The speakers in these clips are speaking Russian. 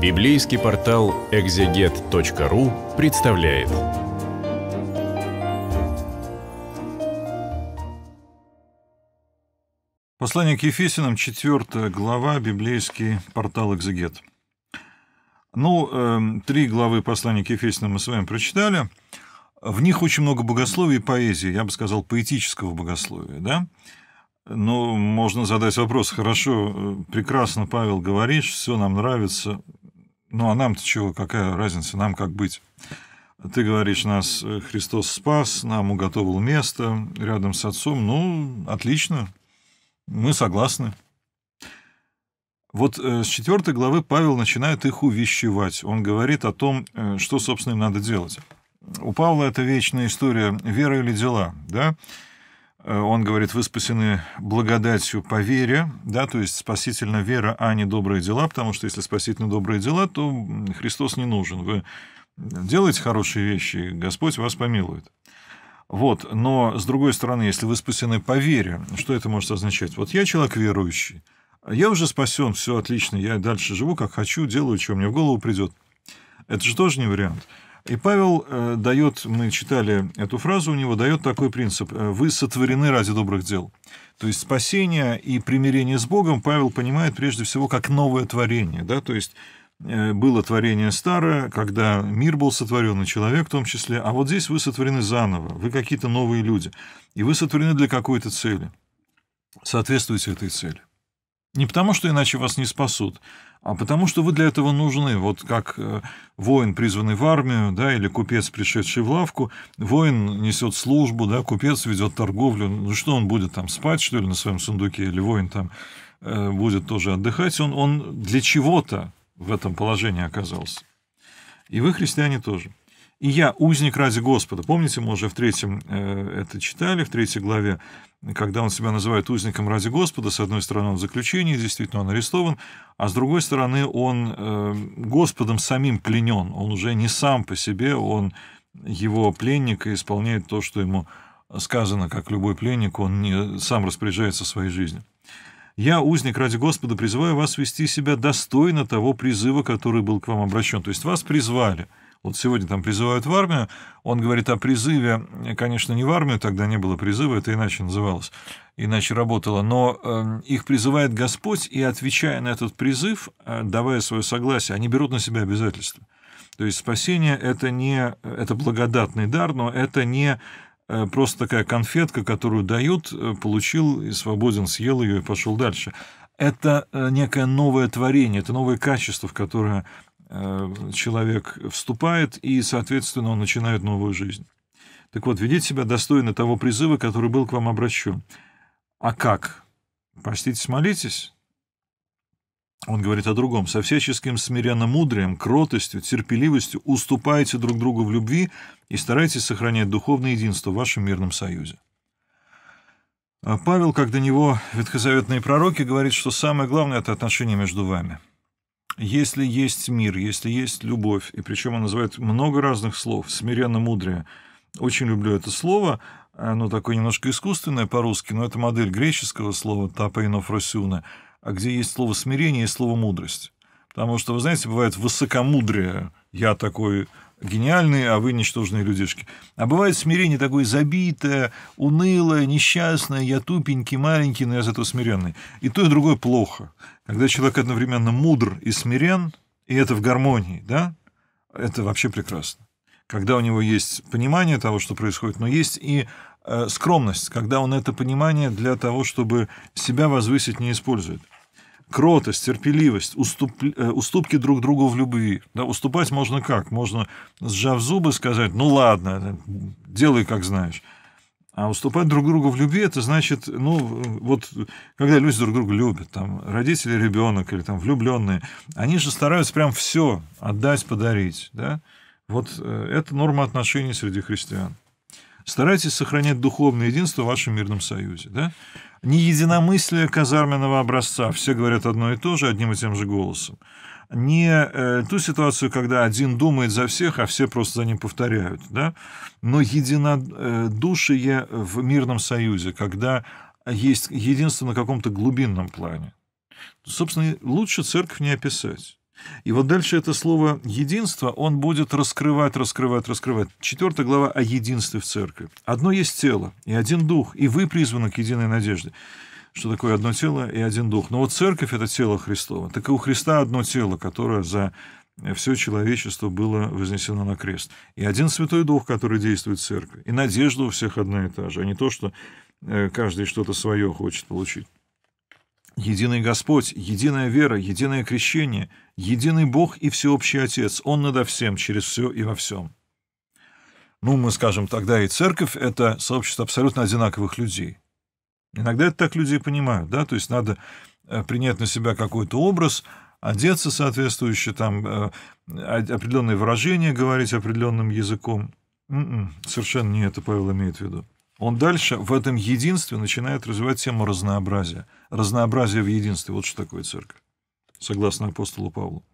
Библейский портал экзегет.ру представляет. Послание к Ефесянам, 4 глава, библейский портал экзегет. Три главы послания к Ефесянам мы с вами прочитали. В них очень много богословия и поэзии, я бы сказал, поэтического богословия, да? Но можно задать вопрос: хорошо, прекрасно, Павел, говоришь, все нам нравится, ну а нам-то чего, какая разница, нам как быть? Ты говоришь, нас Христос спас, нам уготовил место рядом с Отцом, ну, отлично, мы согласны. Вот с 4 главы Павел начинает их увещевать, он говорит о том, что, собственно, им надо делать. У Павла это вечная история веры или дела, да? Он говорит, вы спасены благодатью по вере, да, то есть спасительна вера, а не добрые дела, потому что если спасительны добрые дела, то Христос не нужен. Вы делаете хорошие вещи, Господь вас помилует. Вот, но, с другой стороны, если вы спасены по вере, что это может означать? Вот я человек верующий, я уже спасен, все отлично, я дальше живу, как хочу, делаю, что мне в голову придет. Это же тоже не вариант. И Павел дает, мы читали эту фразу, у него дает такой принцип: «Вы сотворены ради добрых дел». То есть спасение и примирение с Богом Павел понимает прежде всего как новое творение. Да? То есть было творение старое, когда мир был сотворен, и человек в том числе. А вот здесь вы сотворены заново, вы какие-то новые люди. И вы сотворены для какой-то цели. Соответствуйте этой цели. Не потому, что иначе вас не спасут, а потому, что вы для этого нужны. Вот как воин, призванный в армию, да, или купец, пришедший в лавку. Воин несет службу, да, купец ведет торговлю. Ну что, он будет там спать, что ли, на своем сундуке? Или воин там будет тоже отдыхать? Он для чего-то в этом положении оказался. И вы, христиане, тоже. «И я узник ради Господа». Помните, мы уже в 3 это читали, в 3 главе, когда он себя называет узником ради Господа. С одной стороны, он в заключении, действительно, он арестован, а с другой стороны, он Господом самим пленен. Он уже не сам по себе, он его пленник и исполняет то, что ему сказано, как любой пленник, он не сам распоряжается своей жизнью. «Я, узник ради Господа, призываю вас вести себя достойно того призыва, который был к вам обращен». То есть вас призвали. Вот сегодня там призывают в армию, он говорит о призыве, конечно, не в армию, тогда не было призыва, это иначе называлось, иначе работало, но их призывает Господь, и, отвечая на этот призыв, давая свое согласие, они берут на себя обязательства. То есть спасение – это благодатный дар, но это не просто такая конфетка, которую дают, получил и свободен, съел ее и пошел дальше. Это некое новое творение, это новое качество, в которое человек вступает, и, соответственно, он начинает новую жизнь. Так вот, ведите себя достойно того призыва, который был к вам обращен. А как? Поститесь, молитесь? Он говорит о другом. «Со всяческим смиренномудрием, кротостью, терпеливостью уступайте друг другу в любви и старайтесь сохранять духовное единство в вашем мирном союзе». Павел, как до него ветхозаветные пророки, говорит, что самое главное – это отношения между вами. Если есть мир, если есть любовь, и причем он называет много разных слов, смиренно-мудрее. Очень люблю это слово, оно такое немножко искусственное по-русски, но это модель греческого слова «тапейнофросюна», где есть слово «смирение» и слово «мудрость». Потому что, вы знаете, бывает высокомудрие, я такой гениальный, а вы ничтожные людишки. А бывает смирение такое забитое, унылое, несчастное, я тупенький, маленький, но я зато смиренный. И то, и другое плохо. Когда человек одновременно мудр и смирен, и это в гармонии, да, это вообще прекрасно. Когда у него есть понимание того, что происходит, но есть и скромность, когда он это понимание для того, чтобы себя возвысить, не использует. Кротость, терпеливость, уступки друг другу в любви. Да, уступать можно как? Можно, сжав зубы, сказать, ну ладно, делай, как знаешь. А уступать друг другу в любви, это значит, ну, вот, когда люди друг друга любят, там, родители, ребенок или там влюбленные, они же стараются прям все отдать, подарить, да? Вот это норма отношений среди христиан. Старайтесь сохранять духовное единство в вашем мирном союзе, да? Не единомыслие казарменного образца, все говорят одно и то же, одним и тем же голосом. Не ту ситуацию, когда один думает за всех, а все просто за ним повторяют, да? Но единодушие в мирном союзе, когда есть единство на каком-то глубинном плане. Собственно, лучше церковь не описать. И вот дальше это слово «единство» он будет раскрывать. 4 глава о единстве в церкви. Одно есть тело и один дух, и вы призваны к единой надежде. Что такое одно тело и один дух? Но вот церковь — это тело Христово. Так и у Христа одно тело, которое за все человечество было вознесено на крест. И один Святой Дух, который действует в церкви. И надежда у всех одна и та же, а не то, что каждый что-то свое хочет получить. Единый Господь, единая вера, единое крещение, единый Бог и всеобщий Отец. Он надо всем, через все и во всем. Ну, мы скажем, тогда и церковь — это сообщество абсолютно одинаковых людей. Иногда это так люди понимают, да, то есть надо принять на себя какой-то образ, одеться соответствующе, там, определенные выражения говорить определенным языком. Совершенно не это Павел имеет в виду. Он дальше в этом единстве начинает развивать тему разнообразия. Разнообразие в единстве. Вот что такое церковь, согласно апостолу Павлу.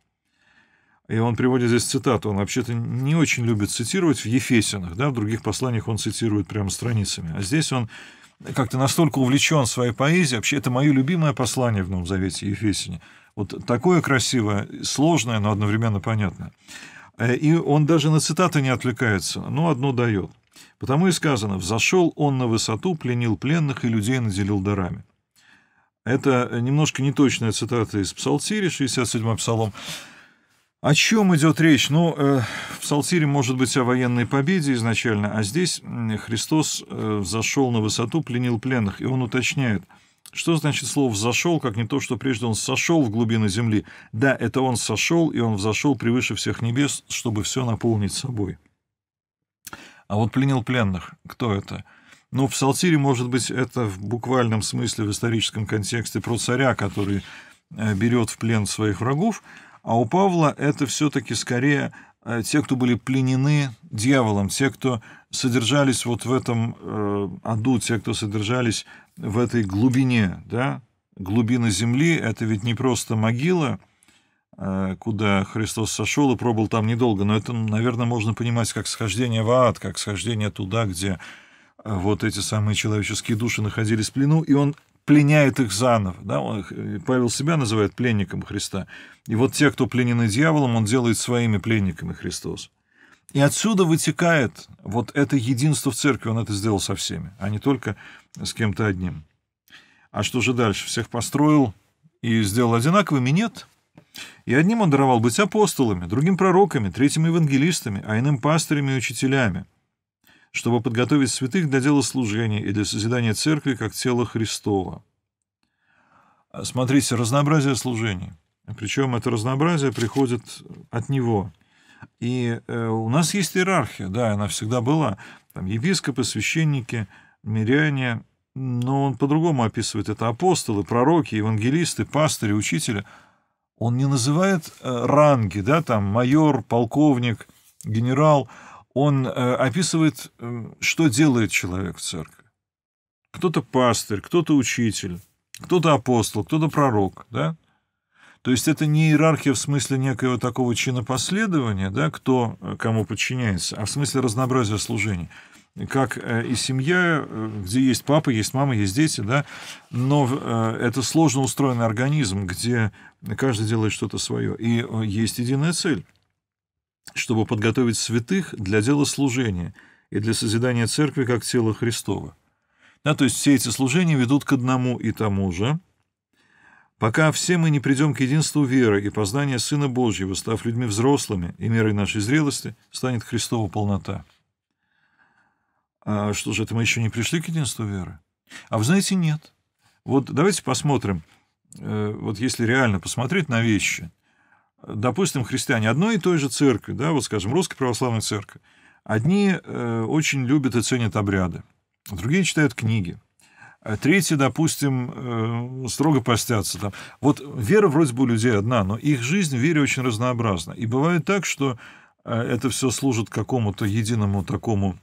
И он приводит здесь цитату. Он вообще-то не очень любит цитировать в Ефесянах, да, в других посланиях он цитирует прямо страницами. А здесь он как-то настолько увлечен своей поэзией. Вообще, это мое любимое послание в Новом Завете, Ефесяне. Вот такое красивое, сложное, но одновременно понятное. И он даже на цитаты не отвлекается, но одну дает. Потому и сказано: «Взошел он на высоту, пленил пленных и людей наделил дарами». Это немножко неточная цитата из Псалтири, 67-й Псалом. О чем идет речь? Ну, в Псалтире может быть о военной победе изначально, а здесь Христос взошел на высоту, пленил пленных. И он уточняет, что значит слово «взошел», как не то, что прежде он сошел в глубины земли. Да, это он сошел, и он взошел превыше всех небес, чтобы все наполнить собой. А вот пленил пленных, кто это? Ну, в Псалтире, может быть, это в буквальном смысле, в историческом контексте, про царя, который берет в плен своих врагов. А у Павла это все-таки скорее те, кто были пленены дьяволом, те, кто содержались вот в этом аду, те, кто содержались в этой глубине, да? Глубина земли — это ведь не просто могила, куда Христос сошел и пробыл там недолго, но это, наверное, можно понимать как схождение в ад, как схождение туда, где вот эти самые человеческие души находились в плену, и он пленяет их заново. Да? Павел себя называет пленником Христа. И вот те, кто пленены дьяволом, он делает своими пленниками Христос. И отсюда вытекает вот это единство в церкви. Он это сделал со всеми, а не только с кем-то одним. А что же дальше? Всех построил и сделал одинаковыми? Нет. И одним он даровал быть апостолами, другим — пророками, третьим — евангелистами, а иным — пастырями и учителями, чтобы подготовить святых для дела служения и для созидания церкви как тела Христова. Смотрите, разнообразие служений. Причем это разнообразие приходит от Него. И у нас есть иерархия, да, она всегда была. Там епископы, священники, миряне, но он по-другому описывает. Это апостолы, пророки, евангелисты, пастыри, учителя. Он не называет ранги, да, там майор, полковник, генерал. Он описывает, что делает человек в церкви. Кто-то пастырь, кто-то учитель, кто-то апостол, кто-то пророк. Да? То есть это не иерархия в смысле некоего такого чинопоследования, да, кто кому подчиняется, а в смысле разнообразия служений. Как и семья, где есть папа, есть мама, есть дети, да? Но это сложно устроенный организм, где каждый делает что-то свое. И есть единая цель. Чтобы подготовить святых для дела служения и для созидания церкви как тела Христова. Да, то есть все эти служения ведут к одному и тому же, пока все мы не придем к единству веры и познания Сына Божьего, став людьми взрослыми, и мерой нашей зрелости станет Христова полнота. А что же, это мы еще не пришли к единству веры? А вы знаете, нет. Вот давайте посмотрим, вот если реально посмотреть на вещи. Допустим, христиане одной и той же церкви, да, вот, скажем, Русской Православной Церкви, одни очень любят и ценят обряды, другие читают книги, третьи, допустим, строго постятся. Там. Вот вера вроде бы у людей одна, но их жизнь в вере очень разнообразна. И бывает так, что это все служит какому-то единому такому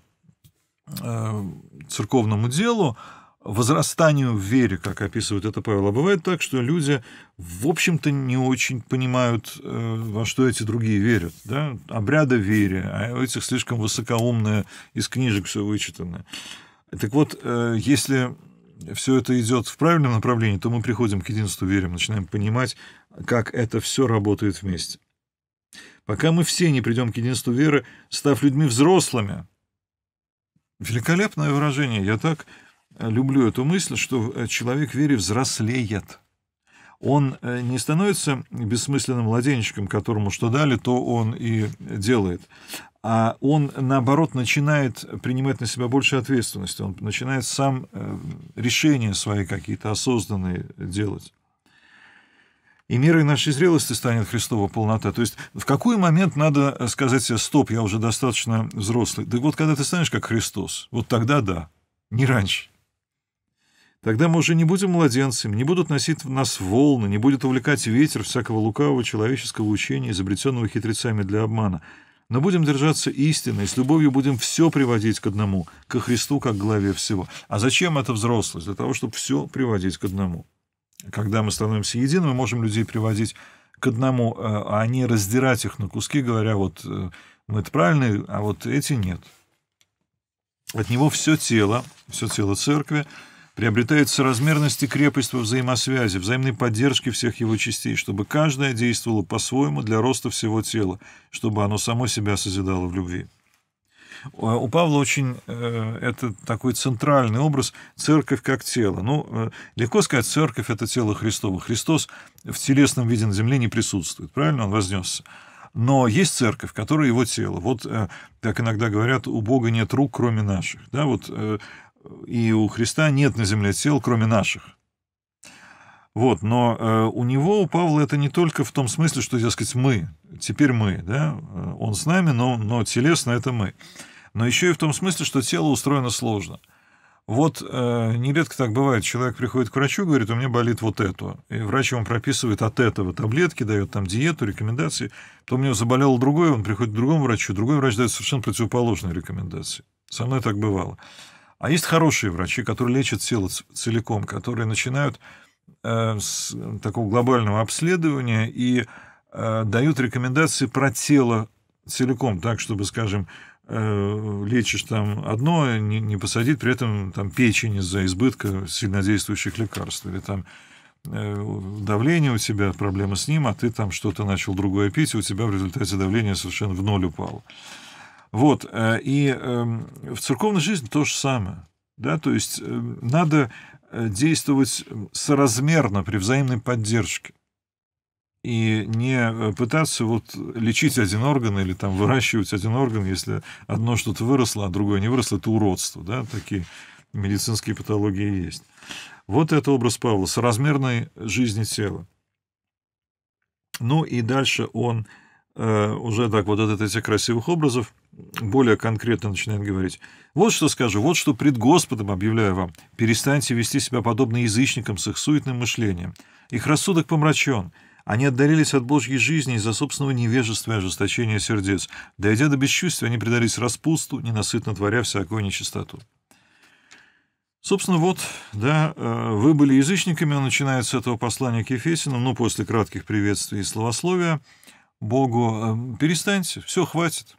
церковному делу, возрастанию в вере, как описывает это Павел. А бывает так, что люди, в общем-то, не очень понимают, во что эти другие верят. Да? Обряды вере, а у этих слишком высокоумные, из книжек все вычитанное. Так вот, если все это идет в правильном направлении, то мы приходим к единству веры, начинаем понимать как это все работает вместе. Пока мы все не придем к единству веры, став людьми взрослыми. Великолепное выражение. Я так люблю эту мысль, что человек в вере взрослеет. Он не становится бессмысленным младенчиком, которому что дали, то он и делает. А он, наоборот, начинает принимать на себя больше ответственности. Он начинает сам решения свои какие-то осознанные делать. И мерой нашей зрелости станет Христова полнота. То есть в какой момент надо сказать себе: стоп, я уже достаточно взрослый. Так вот, когда ты станешь как Христос, вот тогда да, не раньше. Тогда мы уже не будем младенцами, не будут носить в нас волны, не будет увлекать ветер всякого лукавого человеческого учения, изобретенного хитрецами для обмана. Но будем держаться истины, и с любовью будем все приводить к одному, ко Христу как главе всего. А зачем это взрослость? Для того, чтобы все приводить к одному. Когда мы становимся едины, мы можем людей приводить к одному, а не раздирать их на куски, говоря: вот мы-то правильные, а вот эти нет. От него все тело церкви, приобретает соразмерность и крепость во взаимосвязи, взаимной поддержки всех его частей, чтобы каждое действовало по-своему для роста всего тела, чтобы оно само себя созидало в любви. У Павла очень это такой центральный образ – церковь как тело. Ну, легко сказать, церковь – это тело Христово. Христос в телесном виде на земле не присутствует, правильно? Он вознесся. Но есть церковь, которая его тело. Вот, как иногда говорят, у Бога нет рук, кроме наших. Да, вот... И у Христа нет на земле тел, кроме наших. Вот, но у него, у Павла, это не только в том смысле, что, дескать, мы, теперь мы, да, он с нами, но телесно это мы. Но еще и в том смысле, что тело устроено сложно. Вот нередко так бывает, человек приходит к врачу, говорит: у меня болит вот это. И врач ему прописывает от этого таблетки, дает там диету, рекомендации. Потом у него заболело другое, он приходит к другому врачу, другой врач дает совершенно противоположные рекомендации. Со мной так бывало. А есть хорошие врачи, которые лечат тело целиком, которые начинают с такого глобального обследования и дают рекомендации про тело целиком, так, чтобы, скажем, лечишь там одно, не посадить при этом там печень из-за избытка сильнодействующих лекарств, или там давление у тебя, проблема с ним, а ты там что-то начал другое пить, и у тебя в результате давление совершенно в ноль упало. Вот, и в церковной жизни то же самое, да, то есть надо действовать соразмерно при взаимной поддержке и не пытаться вот лечить один орган или там выращивать один орган, если одно что-то выросло, а другое не выросло, это уродство, да, такие медицинские патологии есть. Вот это образ Павла, соразмерной жизни тела. Ну и дальше он... уже так вот от этих красивых образов более конкретно начинает говорить. Вот что скажу, вот что пред Господом объявляю вам. Перестаньте вести себя подобно язычникам с их суетным мышлением. Их рассудок помрачен. Они отдалились от Божьей жизни из-за собственного невежества и ожесточения сердец. Дойдя до бесчувствия, они предались распусту, ненасытно творя всякую нечистоту. Собственно, вот, да, вы были язычниками, он начинает с этого послания к Ефесянам, но после кратких приветствий и словословия Богу: перестаньте, все, хватит.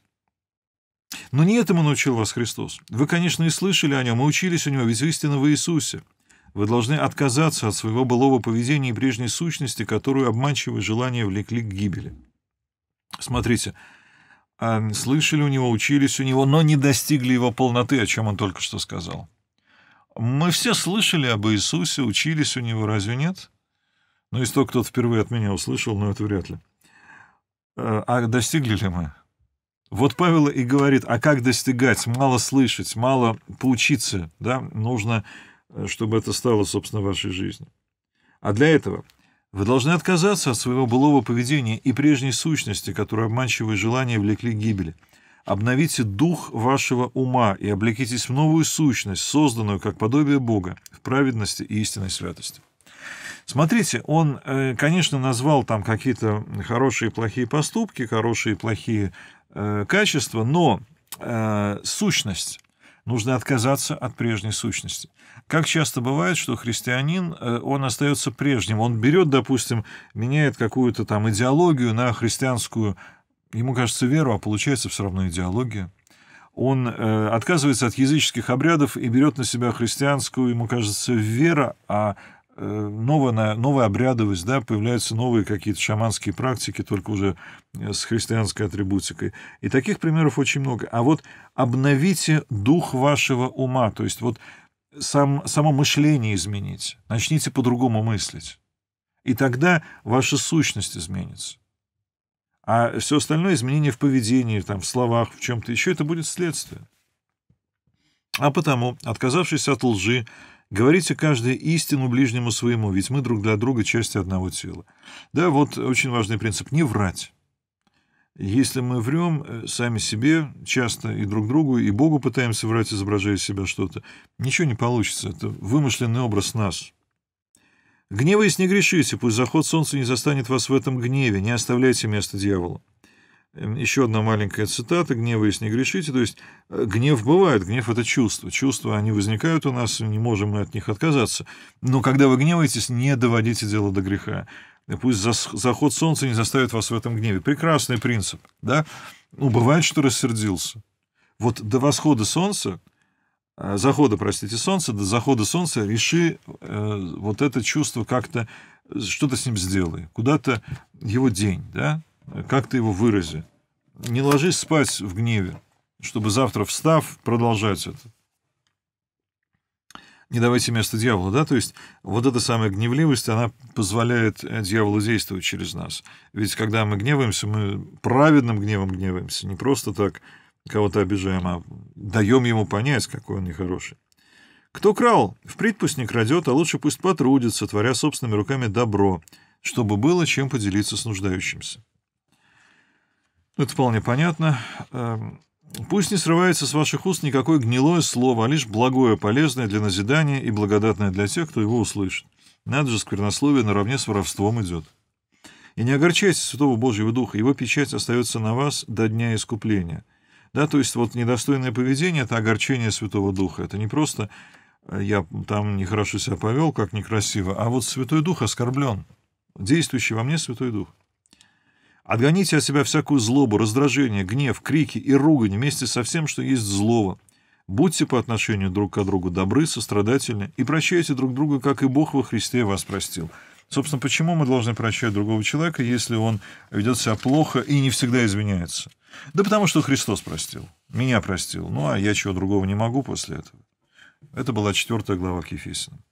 Но не этому научил вас Христос. Вы, конечно, и слышали о нем, и учились у него, ведь истина в Иисусе. Вы должны отказаться от своего былого поведения и прежней сущности, которую обманчивые желания влекли к гибели. Смотрите, слышали у него, учились у него, но не достигли его полноты, о чем он только что сказал. Мы все слышали об Иисусе, учились у него, разве нет? Ну, если только кто-то впервые от меня услышал, но это вряд ли. А достигли ли мы? Вот Павел и говорит: а как достигать? Мало слышать, мало поучиться, да? Нужно, чтобы это стало, собственно, вашей жизнью. А для этого вы должны отказаться от своего былого поведения и прежней сущности, которую обманчивые желания влекли к гибели. Обновите дух вашего ума и облекитесь в новую сущность, созданную как подобие Бога, в праведности и истинной святости. Смотрите, он, конечно, назвал там какие-то хорошие и плохие поступки, хорошие и плохие качества, но сущность. Нужно отказаться от прежней сущности. Как часто бывает, что христианин, он остается прежним. Он берет, допустим, меняет какую-то там идеологию на христианскую, ему кажется, веру, а получается все равно идеология. Он отказывается от языческих обрядов и берет на себя христианскую, ему кажется, вера, а новая обрядовость, да, появляются новые какие-то шаманские практики, только уже с христианской атрибутикой. И таких примеров очень много. А вот обновите дух вашего ума, то есть вот само мышление измените, начните по-другому мыслить. И тогда ваша сущность изменится. А все остальное изменение в поведении, там, в словах, в чем-то еще, это будет следствие. А потому, отказавшись от лжи, говорите каждый истину ближнему своему, ведь мы друг для друга части одного тела. Да, вот очень важный принцип — не врать. Если мы врем сами себе часто и друг другу, и Богу пытаемся врать, изображая из себя что-то, ничего не получится, это вымышленный образ нас. Гневаясь, не грешите, пусть заход солнца не застанет вас в этом гневе, не оставляйте места дьяволу. Еще одна маленькая цитата: «Гневаясь, не грешите». То есть гнев бывает, гнев — это чувство. Чувства, они возникают у нас, не можем мы от них отказаться. Но когда вы гневаетесь, не доводите дело до греха. Пусть заход солнца не заставит вас в этом гневе. Прекрасный принцип, да? Ну, бывает, что рассердился. Вот до восхода солнца, захода, простите, солнца, до захода солнца реши вот это чувство как-то, что-то с ним сделай. Куда-то его день, да? Как ты его вырази. Не ложись спать в гневе, чтобы завтра, встав, продолжать это. Не давайте место дьяволу, да? То есть вот эта самая гневливость, она позволяет дьяволу действовать через нас. Ведь когда мы гневаемся, мы праведным гневом гневаемся. Не просто так кого-то обижаем, а даем ему понять, какой он нехороший. Кто крал, впредь пусть не крадет, а лучше пусть потрудится, творя собственными руками добро, чтобы было чем поделиться с нуждающимся. Это вполне понятно. Пусть не срывается с ваших уст никакое гнилое слово, а лишь благое, полезное для назидания и благодатное для тех, кто его услышит. Надо же, сквернословие наравне с воровством идет. И не огорчайте Святого Божьего Духа, его печать остается на вас до дня искупления. Да, то есть вот недостойное поведение — это огорчение Святого Духа. Это не просто «я там нехорошо себя повел, как некрасиво», а вот Святой Дух оскорблен, действующий во мне Святой Дух. Отгоните от себя всякую злобу, раздражение, гнев, крики и ругань вместе со всем, что есть злого. Будьте по отношению друг к другу добры, сострадательны и прощайте друг друга, как и Бог во Христе вас простил. Собственно, почему мы должны прощать другого человека, если он ведет себя плохо и не всегда извиняется? Да потому что Христос простил, меня простил, ну а я чего другого не могу после этого. Это была 4 глава к Ефесянам.